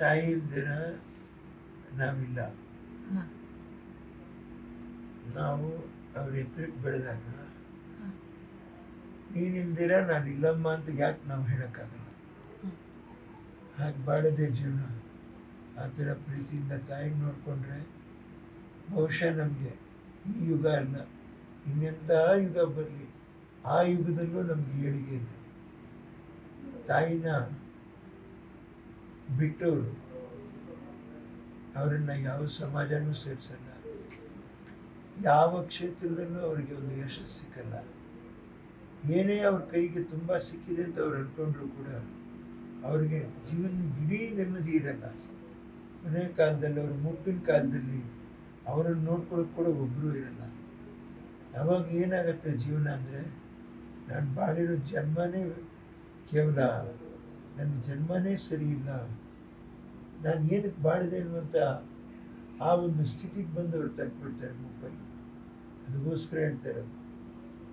ತಾಯಿಯಂದಿರ ನಾವಿಲ್ಲ, ನಾವು ಅವ್ರ ಎತ್ತರಕ್ಕೆ ಬೆಳೆದಾಗ ನೀನಿಂದಿರ ನಾನಿಲ್ಲಮ್ಮ ಅಂತ ಯಾಕೆ ನಾವು ಹೇಳೋಕ್ಕಾಗಲ್ಲ? ಹಾಗೆ ಬಾಳದೆ ಜೀವನ. ಆ ಥರ ಪ್ರೀತಿಯಿಂದ ತಾಯಿ ನೋಡಿಕೊಂಡ್ರೆ ಬಹುಶಃ ನಮಗೆ ಈ ಯುಗ ಅಲ್ಲ, ಇನ್ನೆಂಥ ಯುಗ ಬರಲಿ ಆ ಯುಗದಲ್ಲೂ ನಮಗೆ ಏಳಿಗೆ ಇದೆ. ತಾಯಿನ ಬಿಟ್ಟವರು ಅವರನ್ನು ಯಾವ ಸಮಾಜನೂ ಸೇರಿಸಲ್ಲ, ಯಾವ ಕ್ಷೇತ್ರದಲ್ಲೂ ಅವರಿಗೆ ಒಂದು ಯಶಸ್ಸು ಸಿಕ್ಕಲ್ಲ. ಏನೇ ಅವ್ರ ಕೈಗೆ ತುಂಬ ಸಿಕ್ಕಿದೆ ಅಂತ ಅವ್ರು ಅಂದ್ಕೊಂಡ್ರು ಕೂಡ ಅವ್ರಿಗೆ ಜೀವನ ಇಡೀ ನೆಮ್ಮದಿ ಇರಲ್ಲ. ಮನೆ ಕಾಲದಲ್ಲಿ, ಅವ್ರ ಮುಪ್ಪಿನ ಕಾಲದಲ್ಲಿ ಅವರನ್ನು ನೋಡ್ಕೊಳ್ಳೋಕೆ ಕೂಡ ಒಬ್ಬರು ಇರಲ್ಲ. ಯಾವಾಗ ಏನಾಗುತ್ತೆ ಜೀವನ ಅಂದರೆ, ನಾನು ಬಾಳಿರೋ ಜನ್ಮನೇ ಕೇವಲ, ನನ್ನ ಜನ್ಮನೇ ಸರಿ ಇಲ್ಲ, ನಾನು ಏನಕ್ಕೆ ಬಾಳಿದೆ ಅನ್ನುವಂಥ ಆ ಒಂದು ಸ್ಥಿತಿಗೆ ಬಂದು ಅವ್ರು ತಟ್ಬಿಡ್ತಾರೆ ಮುಪ್ಪಲ್ಲಿ. ಅದಕ್ಕೋಸ್ಕರ ಹೇಳ್ತಾ ಇರೋದು,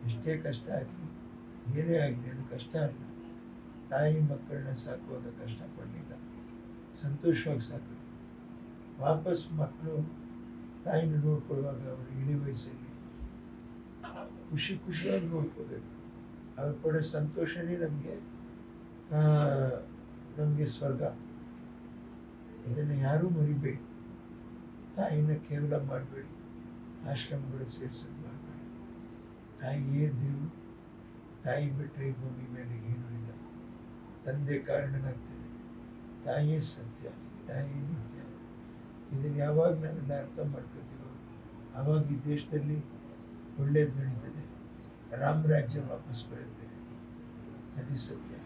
ಎಷ್ಟೇ ಕಷ್ಟ ಆಗಲಿ ಏನೇ ಆಗಲಿ ಅದು ಕಷ್ಟ ಅಲ್ಲ. ತಾಯಿ ಮಕ್ಕಳನ್ನ ಸಾಕುವಾಗ ಕಷ್ಟಪಡಲಿಲ್ಲ, ಸಂತೋಷವಾಗಿ ಸಾಕಿದ್ರು. ವಾಪಸ್ ಮಕ್ಕಳು ತಾಯಿನ ನೋಡ್ಕೊಳ್ಳುವಾಗ ಅವರು ಇಳಿ ವಯಸ್ಸಲ್ಲಿ ಖುಷಿ ಖುಷಿಯಾಗಿ ನೋಡ್ಕೋಬೇಕು. ಅವ್ರು ಕೊಡೋ ಸಂತೋಷನೇ ನಮಗೆ ಸ್ವರ್ಗ. ಇದನ್ನು ಯಾರೂ ಮರಿಬೇಡಿ. ತಾಯಿನ ಕೇವಲ ಮಾಡಬೇಡಿ, ಆಶ್ರಮಗಳು ಸೇರಿಸೋದು ಮಾಡಬೇಡಿ. ತಾಯಿಯೇ ದೇವು, ತಾಯಿ ಬಿಟ್ಟರೆ ಭೂಮಿ ಮೇಲೆ ಏನೂ ಇಲ್ಲ. ತಂದೆ ಕಾರಣನಾಗ್ತದೆ, ತಾಯಿಯೇ ಸತ್ಯ, ತಾಯಿಯೇ ನಿತ್ಯ. ಇದನ್ನು ಯಾವಾಗ ನಾವೆಲ್ಲ ಅರ್ಥ ಮಾಡ್ಕೋತೀವೋ ಆವಾಗ ಈ ದೇಶದಲ್ಲಿ ಒಳ್ಳೇದು ನಡೀತದೆ, ರಾಮರಾಜ್ಯ ವಾಪಸ್ ಬರುತ್ತೆ. ಅದು ಸತ್ಯ.